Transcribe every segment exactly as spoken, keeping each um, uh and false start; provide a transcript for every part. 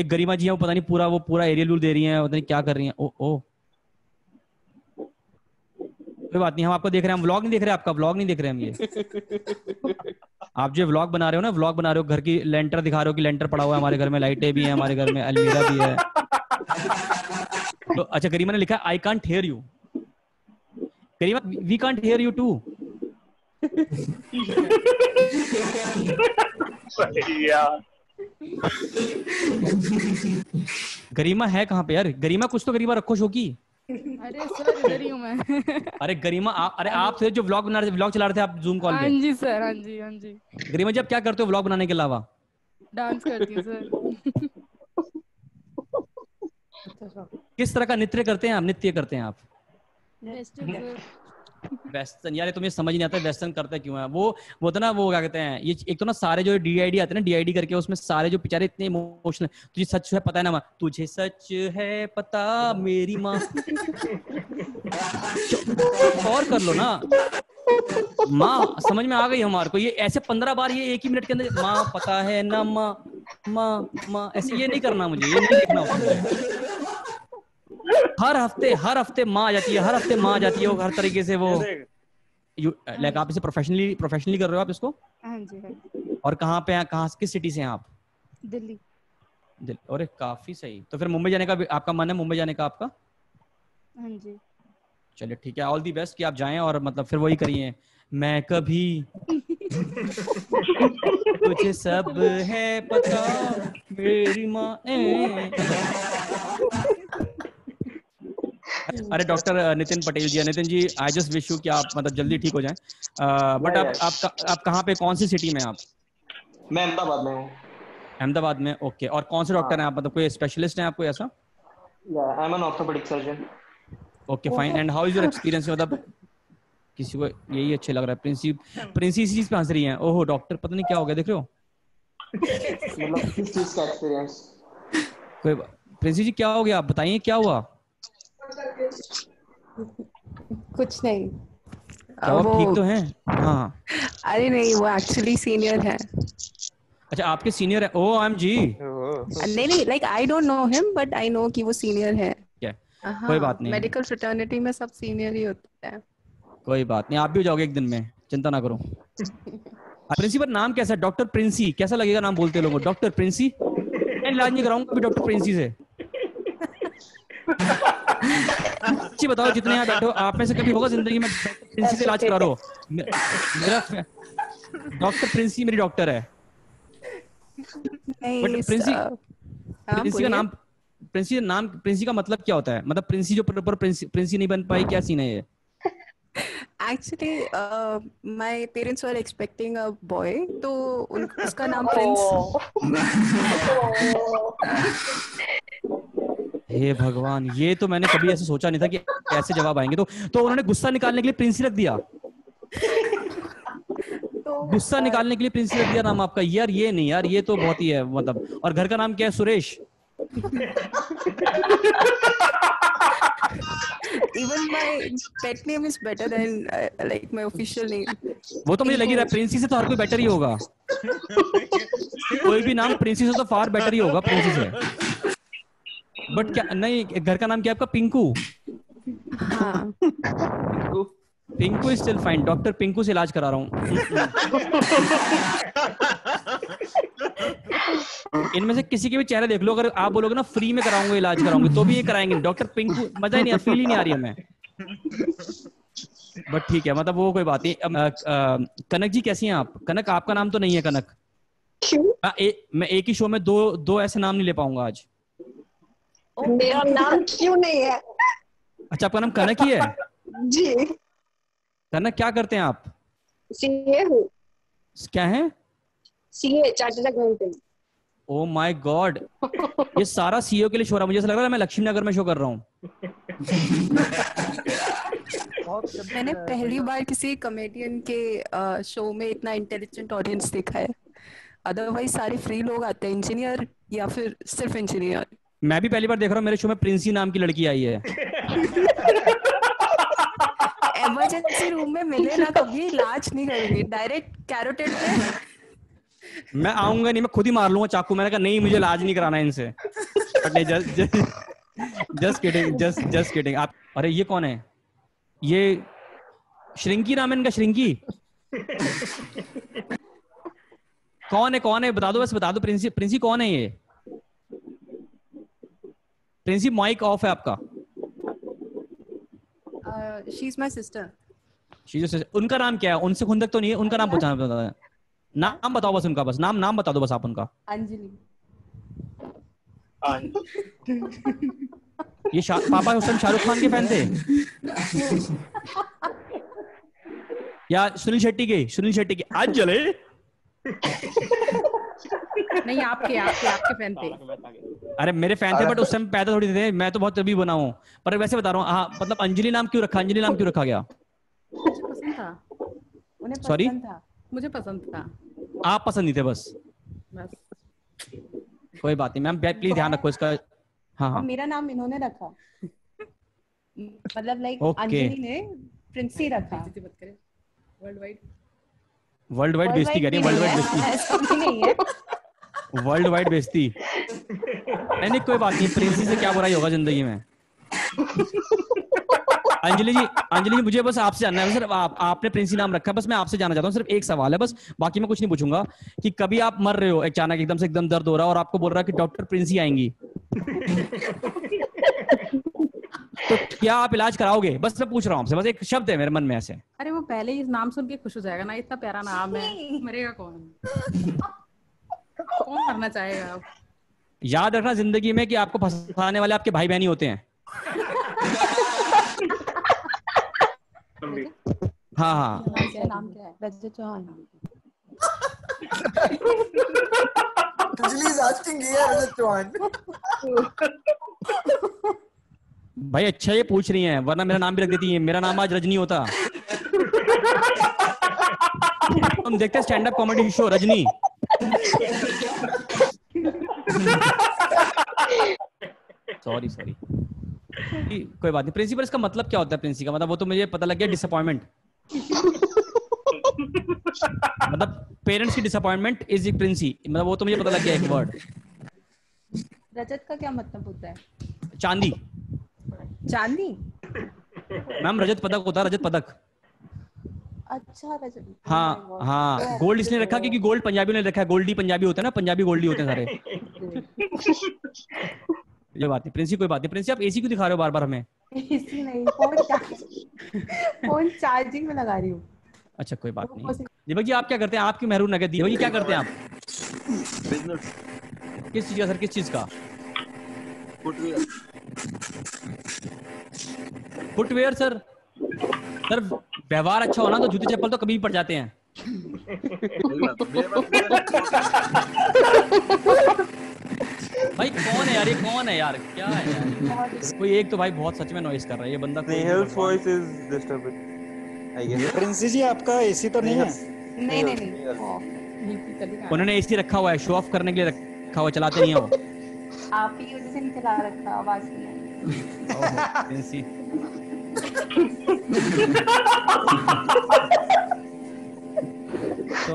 एक गरिमा जी है वो पता नहीं पूरा वो पूरा एरियल व्यू दे रही हैं, पता नहीं क्या कर रही हैं। ओ ओ कोई बात नहीं, हम आपको देख रहे हैं, हम व्लॉग नहीं देख रहे, आपका व्लॉग नहीं देख रहे हम ये। आप जो व्लॉग बना रहे हो ना, व्लॉग बना रहे हो, घर की लेंटर दिखा रहे हो कि लेंटर पड़ा हुआ है हमारे घर में, लाइटें भी है हमारे घर में, अलमीरा भी है। तो अच्छा, गरिमा ने लिखा I can't hear you. Garima we can't hear you too. Garima है कहाँ पे यार? गरिमा कुछ तो गरिमा रखो शोकी। अरे सर इधर ही हूँ मैं। अरे गरिमा आप, अरे आप से जो व्लॉग बना रहे, व्लॉग चला रहे थे आप जूम कॉल पे। हाँ जी सर, हाँ जी, हाँ जी। गरिमा जी आप क्या करते हो व्लॉग बनाने के अलावा? डांस करती हूँ सर। किस तरह का नृत्य करते हैं आप? नृत्य करते हैं आप? वेस्टर्न। यार तुम्हें समझ नहीं आता है वेस्टर्न करता क्यों है वो वो तो ना वो क्या कहते हैं ये एक तो ना सारे जो डीआईडी आते हैं ना, डीआईडी करके उसमें सारे जो बेचारे इतने इमोशनल, तुझे सच है पता है ना मां, तुझे सच है पता मेरी मां। और कर लो ना माँ, समझ में आ गई हमारे को। ये ऐसे पंद्रह बार ये एक ही मिनट के अंदर माँ पता है ना माँ माँ माँ ऐसे ये नहीं करना, मुझे ये नहीं करना होता है। हर हफ्ते हर हफ्ते माँ आ जाती है, हर हफ्ते माँ आ जाती है वो, हर तरीके से वो लाइक। आप इसे प्रोफेशनली प्रोफेशनली कर रहे हो आप इसको? हाँ जी हाँ। और कहाँ पे हैं, कहाँ किस सिटी से हैं आप? दिल्ली। दिल्ली, अरे काफी सही। तो फिर मुंबई जाने का आपका मन है? मुंबई जाने का आपका? हाँ जी। चलिए ठीक है, ऑल दी बेस्ट कि आप जाएं और मतलब फिर वही करिए। मैं कभी तुझे सब है पता मेरी माँ। अरे doctor Nitin Patel ji, Nitin ji I just wish you कि आप मतलब जल्दी ठीक हो जाएं। बट आप आप आप कहाँ पे, कौन सी सिटी में आप? मैं अहमदाबाद में हूँ। अहमदाबाद में, ओके। और कौन से डॉक्टर हैं आप, मतलब कोई स्पेशलिस्ट हैं आप कोई ऐसा? I am an orthopaedic surgeon. Okay fine, and how is your experience? मतलब किसी को यही अच्छे लग रहा है। प्रिंसी प्रिंसी इस चीज पे हंस रही है। ओहो डॉक्टर पता नहीं क्या हो गया, देख रहे हो मतलब किस चीज का एक्सपीरियंस? कोई प्रिंसी जी क्या हो गया आप बताइए, क्या हुआ? कुछ नहीं। आप ठीक तो हैं? हाँ। अरे नहीं वो एक्चुअली सीनियर है। अच्छा आपके सीनियर है? ओ आई एम जी। नहीं नहीं like I don't know him but I know कि वो सीनियर है। कोई बात नहीं, मेडिकल फ्रेटर्निटी में सब सीनियर ही होते हैं। कोई बात नहीं, आप भी हो जाओगे एक दिन में, चिंता ना करो। प्रिंसी पर नाम कैसा है? डॉक्टर प्रिंसी कैसा लगेगा नाम बोलते लोगों? डॉक्टर प्रिंसी इलाज नहीं कराऊंगा डॉक्टर प्रिंसी से। जी बताओ जितने यहाँ बैठे हो आप में से कभी होगा जिंदगी में प्रिंसी से इलाज करा रहे हो? मेरा डॉक्टर प्रिंसी मेरी डॉक्टर है। बट प्रिंसी प्रिंसी का नाम प्रिंसी का नाम प्रिंसी का मतलब क्या होता है? मतलब प्रिंसी जो प्रॉपर प्रिंसी नहीं बन पाई, क्या सीन है ये? Actually, my parents were expecting a boy, तो उसका नाम प्रिंस। हे भगवान, ये तो मैंने कभी ऐसे सोचा नहीं था कि ऐसे जवाब आएंगे। तो तो उन्होंने गुस्सा निकालने के लिए प्रिंसी रख दिया। गुस्सा निकालने के लिए प्रिंसी रख दिया नाम आपका। यार ये नहीं यार, ये तो बहुत ही है मतलब। और घर का नाम क्या है? Suresh. Even my pet name is better than uh, like my official name. वो तो मुझे लगी रहा प्रिंसी से तो हर कोई बेटर ही होगा। कोई भी नाम प्रिंसी से तो फार बेटर ही होगा प्रिंसी से। बट क्या नहीं, घर का नाम क्या आपका? पिंकू। हाँ। Pinku Pinku is still fine. Doctor Pinku से इलाज करा रहा हूँ। इनमें से किसी के भी चेहरे देख लो, अगर आप बोलोगे ना फ्री में कराऊंगा इलाज कराऊंगे तो भी ये कराएंगे। डॉक्टर पिंकू मजा ही नहीं, फील ही नहीं आ रही हमें। बट ठीक है, मतलब वो कोई बात नहीं। कनक जी कैसी हैं आप? कनक आपका नाम तो नहीं है कनक? आ, ए, मैं एक ही शो में दो दो ऐसे नाम नहीं ले पाऊंगा आज। मेरा नाम क्यों नहीं है? अच्छा आपका नाम कनक ही है जी। कनक क्या करते हैं आप? सीए हूँ। क्या है? CA, chartered accountant. Oh my God, ये सारा सीईओ के लिए शो रहा है। मुझे ऐसा लग रहा है मैं लक्ष्मी नगर में शो कर रहा हूँ। मैंने पहली बार किसी कॉमेडियन के शो में इतना इंटेलिजेंट ऑडियंस देखा है। अदरवाइज सारे फ्री लोग आते हैं, इंजीनियर या फिर सिर्फ इंजीनियर। मैं भी पहली बार देख रहा हूँ, मेरे शो में प्रिंसी नाम की लड़की आई है। इमरजेंसी रूम में मिले ना कभी, इलाज नहीं करेंगे, डायरेक्ट कैरोटिड में मैं आऊंगा नहीं, मैं खुद ही मार लूंगा चाकू। मैंने कहा नहीं मुझे इलाज नहीं कराना इनसे। Just kidding, just just kidding. आप अरे ये कौन है? ये श्रृंकी नाम है इनका, श्रृंकी। कौन है कौन है बता दो, बस बता दो। प्रिंसी प्रिंसी कौन है ये? प्रिंसी माइक ऑफ है आपका। She is my sister. She is sister. उनका नाम क्या है? उनसे खुंदक तो नहीं है? उनका नाम पूछना पड़ता है। नाम बताओ बस उनका, बस नाम नाम बता दो बस आप उनका। अंजलि। ये शा, पापा उस टाइम शाहरुख खान के फैन थे या सुनील शेट्टी के? सुनील शेट्टी के आज जले नहीं, आपके आपके आपके फैन थे। अरे मेरे फैन थे बट उस टाइम पैदा थोड़ी थे, मैं तो बहुत तभी बना हूँ। पर वैसे बता रहा हूँ हाँ, मतलब अंजलि नाम क्यों रखा? अंजलि नाम क्यों रखा गया? मुझे पसंद था उन्हें। सॉरी मुझे पसंद था, आप पसंद नहीं थे बस। कोई बात नहीं मैम, प्लीज ध्यान रखो इसका। हाँ हाँ मेरा नाम इन्होंने रखा, मतलब लाइक अंजलि ने प्रिंसी रखा। वर्ल्ड वाइड वर्ल्ड वाइड बेइज्जती कर रही है। वर्ल्ड वाइड बेइज्जती नहीं है, वर्ल्ड वाइड बेइज्जती। नहीं कोई बात नहीं, प्रिंसी से क्या बुराई होगा जिंदगी में। अंजलि जी, अंजलि जी मुझे बस आपसे जानना है सर, आप आपने प्रिंसी नाम रखा, बस मैं आपसे जानना चाहता हूँ। सिर्फ एक सवाल है बस, बाकी मैं कुछ नहीं पूछूंगा। कि कभी आप मर रहे हो अचानक, एकदम से एकदम दर्द हो रहा है और आपको बोल रहा है कि डॉक्टर प्रिंसी आएंगी, तो क्या आप इलाज कराओगे? बस मैं पूछ रहा हूँ आपसे, बस एक शब्द है मेरे मन में ऐसे। अरे वो पहले ही नाम सुन के खुश हो जाएगा ना, इतना प्यारा नाम है, मरेगा कौन? कौन करना चाहेगा? याद रखना जिंदगी में कि आपको फंसाने वाले आपके भाई बहन ही होते हैं। हाँ हाँ नाम क्या है? रजत चौहान। रजत चौहान भाई अच्छा ये पूछ रही हैं, वरना मेरा नाम भी रख देती है। मेरा नाम आज रजनी होता। हम देखते हैं stand up comedy show Rajni. Sorry sorry कोई बात नहीं। प्रिंसिपल इसका मतलब क्या होता है? प्रिंसी का मतलब वो तो मुझे पता लग गया, डिसअपॉइंटमेंट। मतलब पेरेंट्स की डिसअपॉइंटमेंट इज ए प्रिंसी, मतलब वो तो मुझे पता लग गया एक वर्ड। रजत का क्या मतलब होता है? चांदी। चांदी मैम रजत पदक होता है, रजत पदक। अच्छा रजत। हाँ हाँ गोल्ड इसलिए रखा क्योंकि गोल्ड पंजाबी ने रखा है, गोल्डी पंजाबी होते हैं ना, पंजाबी गोल्डी होते हैं सारे। कोई बात नहीं प्रिंसी, कोई बात नहीं प्रिंसी। आप एसी क्यों दिखा रहे हो बार बार हमें? एसी नहीं, फोन फोन चार्जिंग में लगा रही हूँ। अच्छा कोई बात नहीं। दीपक जी आप क्या करते हैं? आपकी मेहरून नगद दीपक जी क्या करते हैं आप? बिजनेस। किस चीज का सर, किस चीज का? Footwear sir. सर व्यवहार अच्छा होना तो जूते चप्पल तो कभी भी पड़ जाते हैं। भाई कौन है यार, ये कौन है यार, क्या है यार? कोई एक तो भाई बहुत सच में नॉइस कर रहा है ये बंदा। Health voice is disturbing I guess. Princy ji आपका एसी तो नहीं है? नहीं नहीं नहीं, उन्होंने एसी रखा हुआ है शो ऑफ करने के लिए रखा हुआ, चलाते नहीं है वो। आप ही वजह से नहीं चला रखा, आवाज नहीं आई। So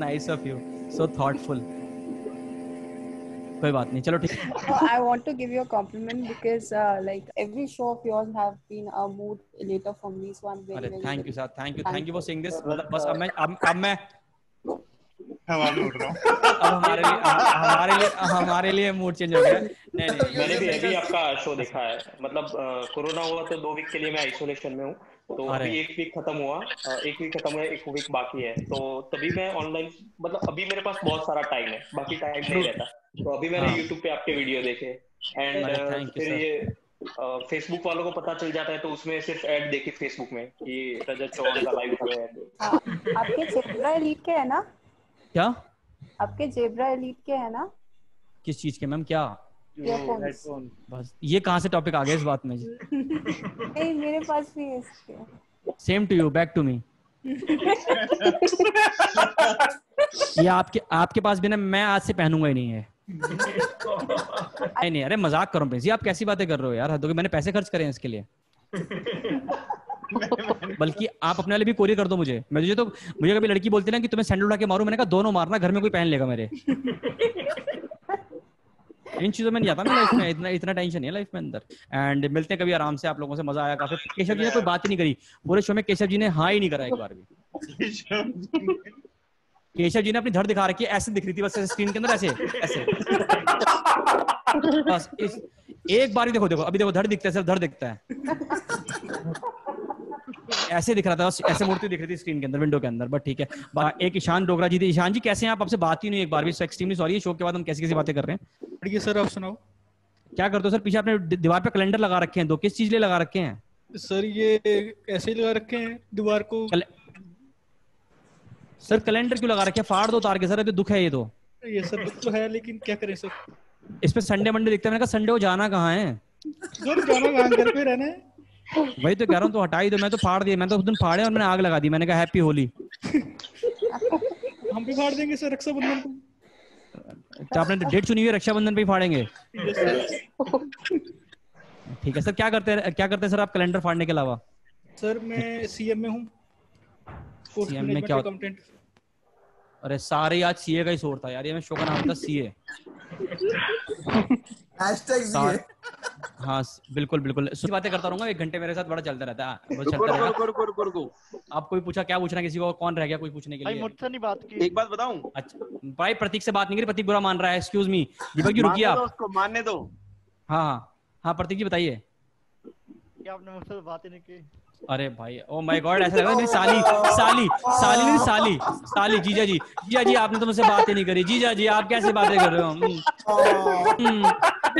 nice of you, so thoughtful. कोई बात नहीं, चलो ठीक है। I want to give you a compliment because uh, like every show of yours have been a mood later for me, so I'm very very. Thank you sir, thank you, thank you for saying this. बस अब मैं अब मैं हमारे लिए हमारे लिए हमारे लिए मूड चेंज हो गया। नहीं नहीं मैंने भी अभी आपका शो देखा है, मतलब कोरोना हुआ तो दो वीक के लिए मैं आइसोलेशन में हूँ, तो अभी एक वीक खत्म हुआ, एक वीक खत्म हुआ, एक वीक बाकी है, तो तभी मैं ऑनलाइन, मतलब अभी मेरे पास बहुत सारा टाइम है, बाकी टाइम नहीं रहता, तो अभी मैंने यूट्यूब पे आपके वीडियो देखे एंड फिर ये फेसबुक वालों को पता चल जाता है तो उसमें सिर्फ ऐड देखी फेसबुक में कि रजत चौहान का लाइव हुआ है। आपके जेब्रा एलीट के है ना? क्या आपके जेब्रा एलीट के है ना? किस चीज के मैम? क्या हेडफोन? बस ये कहाँ से टॉपिक आ गया इस बात में? नहीं मेरे पास भी है इसके। Same to you, back to me. ये आपके आपके पास भी ना, मैं आज से पहनूंगा ही नहीं है। नहीं नहीं अरे मजाक करो प्रिंसी, आप कैसी बातें कर रहे हो यार, हद हो गई, मैंने पैसे खर्च करे हैं इसके लिए। बल्कि आप अपने लिए भी कोरियर कर दो मुझे मुझे तो मुझे कभी लड़की बोलती ना कि तुम्हें सैंडल उठा के मारू, मैंने कहा दोनों मारना, घर में कोई पहन लेगा मेरे। इन चीजों में नहीं आता ना लाइफ में, इतना इतना टेंशन है लाइफ में अंदर। एंड मिलते हैं कभी आराम से, आप लोगों से मजा आया काफी। केशव जी ने कोई बात ही नहीं करी पूरे शो में, केशव जी ने हाँ ही नहीं करा एक बार भी। केशव जी ने अपनी धड़ दिखा रखी है, ऐसे दिख रही थी बस स्क्रीन के अंदर, ऐसे ऐसे बस इस एक बार ही देखो देखो अभी देखो धड़ दिखता है, सिर्फ धड़ दिखता है, ऐसे दिख रहा था, ऐसे मूर्ति दिख रही थी स्क्रीन के अंदर, विंडो के अंदर। बट ठीक है, एक ईशान डोगरा जी थे। ईशान जी कैसे हैं आप? आपसे बात ही नहीं एक बार भी, सो एक्सट्रीमली सॉरी। शो के बाद हम कैसी कैसी बातें कर रहे हैं। ठीक है सर, आप सुनाओ क्या करते हो सर? पीछे आपने दीवार पे कैलेंडर लगा रखे हैं दो, किस चीज लिए लगा रखे हैं सर? ये ऐसे ही लगा रखे हैं दीवार को सर। कैलेंडर क्यों लगा रखे हैं? फाड़ दो उतार के सर, अभी दुख है ये तो। ये सर दुख तो है, लेकिन क्या करें सर, इस पे संडे मंडे दिखता है। मैंने कहा संडे को जाना कहाँ है, घर पे रहना है। वही तो कह रहा हूँ, तो हटाई दो। मैं तो फाड़ दिया, मैं तो उस दिन फाड़े और मैंने आग लगा दी, मैंने कहा हैप्पी होली। हम भी फाड़ देंगे सर रक्षाबंधन पे। तो आपने डेट चुनी हुई है, रक्षाबंधन पे ही फाड़ेंगे। ठीक है सर, क्या करते हैं क्या करते हैं सर आप कैलेंडर फाड़ने के अलावा? सर मैं सीएम में हूँ। सीएम में क्या होता है? अरे सारे आज सीए का ही शोर था यार, ये मैं शो का नाम था सीए। हाँ बिल्कुल बिल्कुल, बातें करता रहूंगा एक घंटे, मेरे साथ बड़ा चलता रहता है। आप कोई पूछा, क्या पूछना किसी को? कौन रह गया कोई पूछने के लिए? मुझसे नहीं बात की। एक बात बताऊं? अच्छा भाई प्रतीक से बात नहीं करी, प्रतीक बुरा मान रहा है। एक्सक्यूज मी, दीपक जी रुकिए, आप उसको मानने दो। हाँ हाँ प्रतीक जी बताइए, क्या आपने मुझसे बात ही नहीं की? अरे भाई ओ माय गॉड, ऐसा लग रहा है मेरी साली साली साली मेरी साली साली जीजा जी जीजा जी आपने तो मुझसे बातें नहीं करी, जीजा जी आप कैसे बातें कर रहे हो? मैं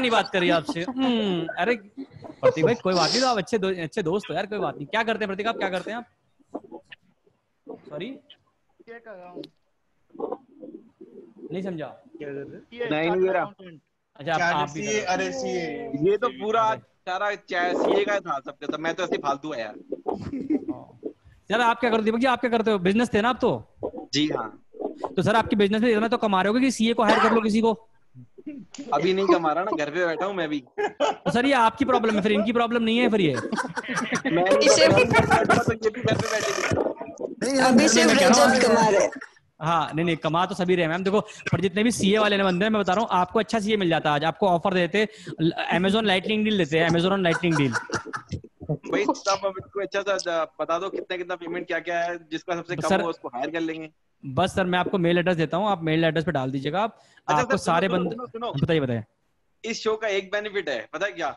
नहीं बात करी आपसे। अरे प्रतीक भाई कोई बात नहीं, तो आप अच्छे दो, अच्छे दोस्त हो यार, कोई बात नहीं। क्या करते हैं प्रतीक आप, क्या करते हैं आप? सॉरी क्या कर रहा हूँ, नहीं समझा क्या कर रहे। अच्छा आप, अरे ये तो पूरा सारा सीए का था सबके सब, मैं तो ऐसे फालतू है यार। सर आप क्या करते हो? दीपक जी आप क्या करते हो? बिजनेस थे ना आप तो? जी हाँ। तो सर आपके बिजनेस में इतना तो कमा रहे होगे कि सीए को हायर कर लो किसी को। अभी नहीं कमा रहा ना, घर पे बैठा हूँ मैं भी। तो सर ये आपकी प्रॉब्लम है, फिर इनकी प्रॉब्लम नहीं है फिर ये। हाँ नहीं नहीं कमा तो सभी रहे मैम, देखो पर जितने भी सीए वाले ने बंदे हैं मैं बता रहा हूँ आपको, अच्छा सीए मिल जाता आज, आपको ऑफर देते अमेज़न लाइटनिंग डील देते हैं, अमेज़न लाइटनिंग डील। भाई सब अच्छा सा बता दो कितना कितना पेमेंट क्या क्या है, जिसका सबसे कम हो उसको हायर कर लेंगे। बस सर मैं आपको मेल एड्रेस देता हूँ, आप मेल एड्रेस पे डाल दीजिएगा। आप आपको सारे बंदे बताइए बताइए। इस शो का एक बेनिफिट है पता है क्या?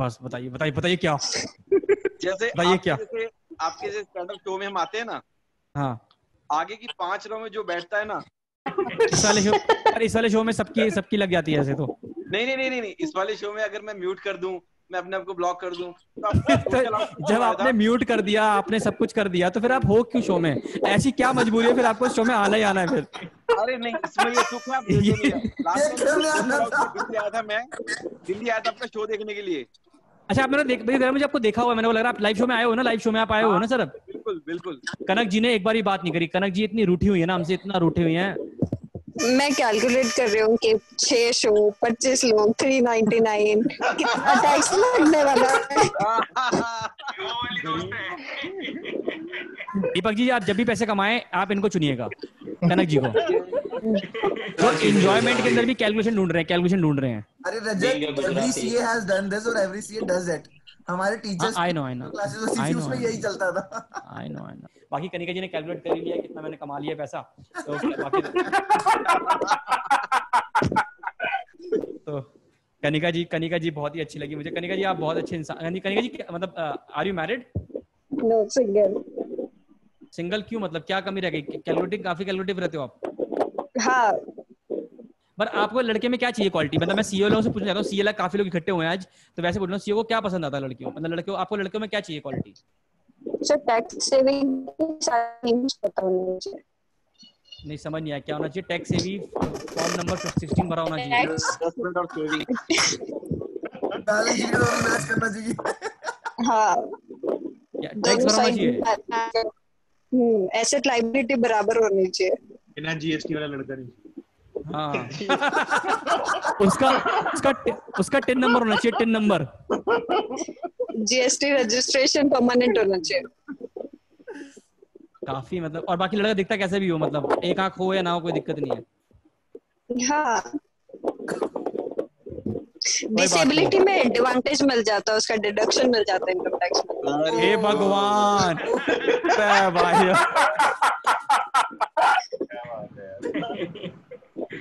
बस बताइए बताइए बताइए क्या? जैसे आपके जैसे स्टैंडअप शो में हम आते हैं ना, हाँ आगे की पांच रो में जो बैठता है ना, इस वाले शो इस वाले शो में सबकी सबकी लग जाती है ऐसे तो। नहीं नहीं नहीं नहीं इस वाले शो में अगर मैं म्यूट कर दूं, मैं अपने आप को ब्लॉक कर दूं तो तो जब आपने म्यूट कर दिया, आपने सब कुछ कर दिया, तो फिर आप हो क्यों शो में? ऐसी क्या मजबूरी है फिर आपको शो में आना ही आना है फिर? अरे नहीं इसमें ये सुख है, दिल्ली आया था मैं, दिल्ली आया था अपना शो देखने के लिए। अच्छा आप मेरा देख मुझे आपको देखा हुआ, मैंने बोला आप लाइव शो में आए हो ना, लाइव शो में आप आए हो ना सर? बिल्कुल बिल्कुल। कनक जी ने एक बार ही बात नहीं करी, कनक जी इतनी रूठी हुई है ना हमसे, इतना रूठी हुई है। मैं कैलकुलेट कर रही हूँ कि छह शो पच्चीस लोग तीन सौ निन्यानवे कितना टैक्स लगने वाला है। दीपक जी आप जब भी पैसे कमाएं आप इनको चुनिएगा, कनक जी को। तो enjoyment के अंदर भी calculation ढूंढ रहे हैं, calculation ढूंढ रहे हैं। अरे Rajat, every C A has done this और every C A does it। हमारे teachers I know I know classes और C C Us में यही चलता था। I know I know। बाकी कनिका जी ने calculate कर लिया कितना मैंने कमा लिया पैसा। तो बाकी तो कनिका जी कनिका जी बहुत ही अच्छी लगी मुझे। कनिका जी आप बहुत अच्छे इंसान। कनिका जी मतलब are you married? No, single। Single क्यों? मतलब क्या कमी रह गई? कैलकुलेटिव काफी कैलकुलेटिव रहते हो आप। हाँ पर आपको लड़के में क्या चाहिए क्वालिटी? मतलब मैं सीए वालों से पूछना चाहता हूँ, सीए काफी लोग इकट्ठे हुए हैं आज, तो वैसे पूछ रहा हूँ सीए को क्या पसंद आता है लड़कियों, मतलब लड़कियों आपको लड़कियों में क्या चाहिए क्वालिटी? सर टैक्स सेविंग नहीं समझ नहीं आया क्या होना चाहिए? टैक्स सेविंग फॉर्म नंबर सोलह भरा होना चाहिए। हाँ एसेट लायबिलिटी बराबर होनी चाहिए। बिना जीएसटी वाला लड़का नहीं। हाँ उसका उसका उसका टेन नंबर होना चाहिए, ten number. GST registration permanent होना चाहिए काफी, मतलब और बाकी लड़का दिखता कैसे भी हो, मतलब एक आंख हो या ना हो कोई दिक्कत नहीं है। हाँ डिसेबिलिटी में एडवांटेज मिल जाता है, उसका डिडक्शन मिल जाता है इनकम टैक्स में। हे भगवान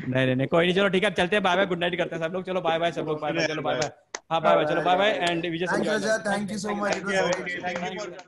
नहीं नहीं नहीं कोई नहीं, चलो ठीक है चलते हैं, बाय बाय गुड नाइट करते हैं सब लोग, चलो बाय बाय सब लोग, बाय बाय चलो बाय बाय, हाँ बाय बाय चलो bye bye and Vijay, thank you so much.